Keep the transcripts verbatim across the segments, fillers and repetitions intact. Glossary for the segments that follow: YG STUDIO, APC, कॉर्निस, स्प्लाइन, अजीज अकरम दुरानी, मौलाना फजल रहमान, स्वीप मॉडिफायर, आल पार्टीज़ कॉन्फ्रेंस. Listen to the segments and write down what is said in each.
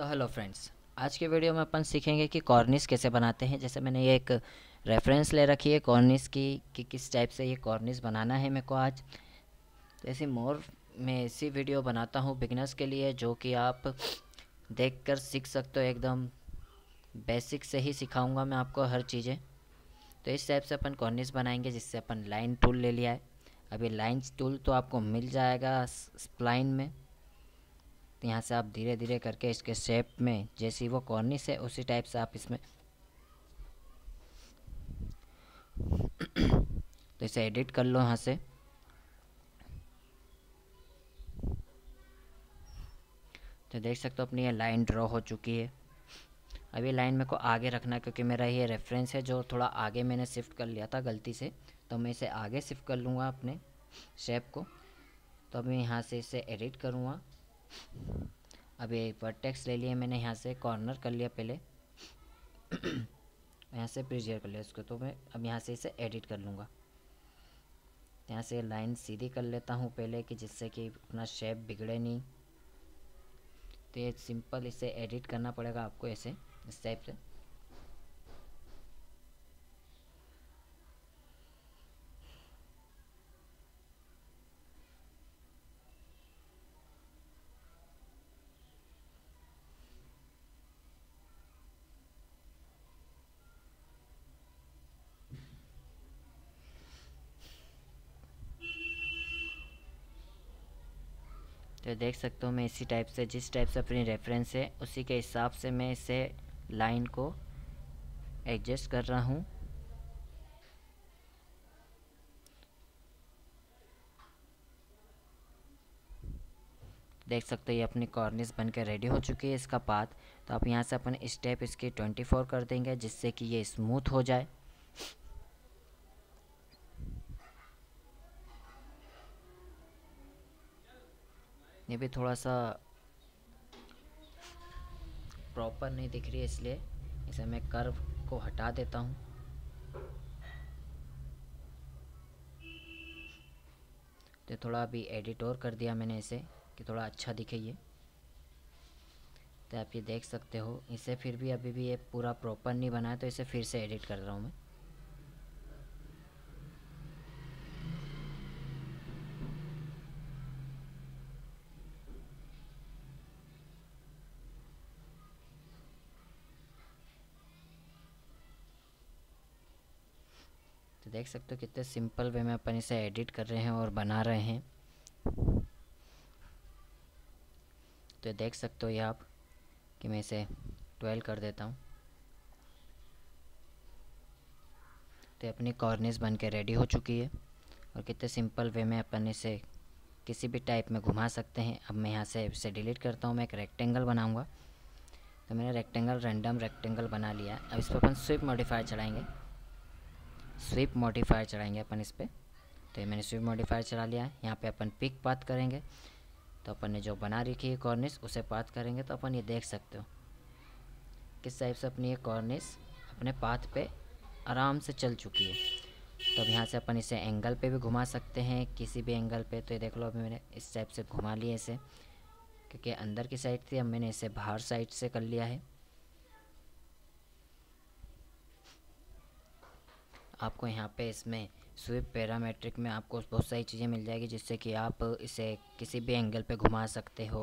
तो hello friends, आज के वीडियो में अपन सीखेंगे कि कॉर्निस कैसे बनाते हैं। जैसे मैंने ये एक रेफरेंस ले रखी है कॉर्निस की कि किस टाइप से ये कॉर्निस बनाना है मेरे को। आज तो ऐसी मोर मैं ऐसी वीडियो बनाता हूँ बिगिनर्स के लिए, जो कि आप देखकर सीख सकते हो। एकदम बेसिक से ही सिखाऊंगा मैं आपको हर चीज़ें। तो इस टाइप से अपन कॉर्निस बनाएंगे, जिससे अपन लाइन टूल ले लिया है। अभी लाइन टूल तो आपको मिल जाएगा स्प्लाइन में। तो यहाँ से आप धीरे धीरे करके इसके शेप में, जैसी वो कॉर्निस है उसी टाइप से आप इसमें, तो इसे एडिट कर लो यहाँ से। तो देख सकते हो अपनी ये लाइन ड्रॉ हो चुकी है। अभी लाइन मेरे को आगे रखना है, क्योंकि मेरा ये रेफरेंस है जो थोड़ा आगे मैंने शिफ्ट कर लिया था गलती से। तो मैं इसे आगे शिफ्ट कर लूँगा अपने शेप को। तो अब मैं यहाँ से इसे एडिट करूँगा। अभी वर्टेक्स ले लिए मैंने, यहाँ से कॉर्नर कर लिया पहले, यहाँ से प्रिजर कर लिया इसको। तो मैं अब यहाँ से इसे एडिट कर लूँगा। यहाँ से लाइन सीधी कर लेता हूँ पहले, कि जिससे कि अपना शेप बिगड़े नहीं। तो ये सिंपल इसे एडिट करना पड़ेगा आपको ऐसे, इस टाइप से। तो देख सकते हो मैं इसी टाइप से, जिस टाइप से अपनी रेफरेंस है उसी के हिसाब से मैं इसे लाइन को एडजस्ट कर रहा हूँ। देख सकते हो ये अपनी कॉर्निस बनकर रेडी हो चुकी है इसका पाथ। तो आप यहाँ से अपन स्टेप इसके चौबीस कर देंगे, जिससे कि ये स्मूथ हो जाए। ये भी थोड़ा सा प्रॉपर नहीं दिख रही है, इसलिए इसे मैं कर्व को हटा देता हूँ। तो थोड़ा अभी एडिट और कर दिया मैंने इसे, कि थोड़ा अच्छा दिखे ये। तो आप ये देख सकते हो। इसे फिर भी अभी भी ये पूरा प्रॉपर नहीं बना है, तो इसे फिर से एडिट कर रहा हूँ मैं। तो देख सकते हो कितने सिंपल वे में अपन इसे एडिट कर रहे हैं और बना रहे हैं। तो देख सकते हो ये आप, कि मैं इसे ट्वेल्व कर देता हूँ। तो अपनी कॉर्निस बन के रेडी हो चुकी है, और कितने सिंपल वे में अपन इसे किसी भी टाइप में घुमा सकते हैं। अब मैं यहाँ से इसे डिलीट करता हूँ। मैं एक रेक्टेंगल बनाऊँगा। तो मैंने रेक्टेंगल रैंडम रेक्टेंगल बना लिया। अब इस पर अपन स्वीप मॉडिफायर चढ़ाएँगे स्वीप मॉडिफायर चढ़ाएंगे अपन इस पर। तो ये मैंने स्वीप मॉडिफायर चढ़ा लिया है। यहाँ पे अपन पिक पाथ करेंगे। तो अपन ने जो बना रखी है कॉर्निस उसे पाथ करेंगे। तो अपन ये देख सकते हो किस टाइप से अपनी ये कॉर्निस अपने पाथ पे आराम से चल चुकी है। तो अब यहाँ से अपन इसे एंगल पे भी घुमा सकते हैं, किसी भी एंगल पे। तो ये देख लो, अभी मैंने इस टाइप से घुमा लिया इसे, क्योंकि अंदर की साइड थी। अब मैंने इसे बाहर साइड से कर लिया है। आपको यहाँ पे इसमें स्वीप पैरामेट्रिक में आपको बहुत सारी चीज़ें मिल जाएगी, जिससे कि आप इसे किसी भी एंगल पे घुमा सकते हो।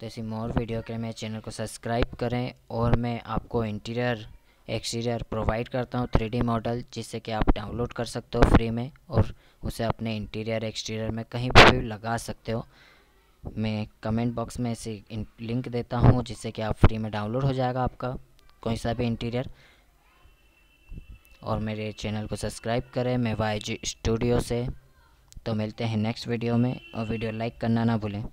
तो ऐसी मोर वीडियो के लिए मेरे चैनल को सब्सक्राइब करें, और मैं आपको इंटीरियर एक्सटीरियर प्रोवाइड करता हूँ थ्री डी मॉडल, जिससे कि आप डाउनलोड कर सकते हो फ्री में, और उसे अपने इंटीरियर एक्सटीरियर में कहीं भी लगा सकते हो। मैं कमेंट बॉक्स में ऐसी लिंक देता हूँ, जिससे कि आप फ्री में डाउनलोड हो जाएगा आपका कोई सा भी इंटीरियर। और मेरे चैनल को सब्सक्राइब करें। मैं वाई जी स्टूडियो से। तो मिलते हैं नेक्स्ट वीडियो में, और वीडियो लाइक करना ना भूलें।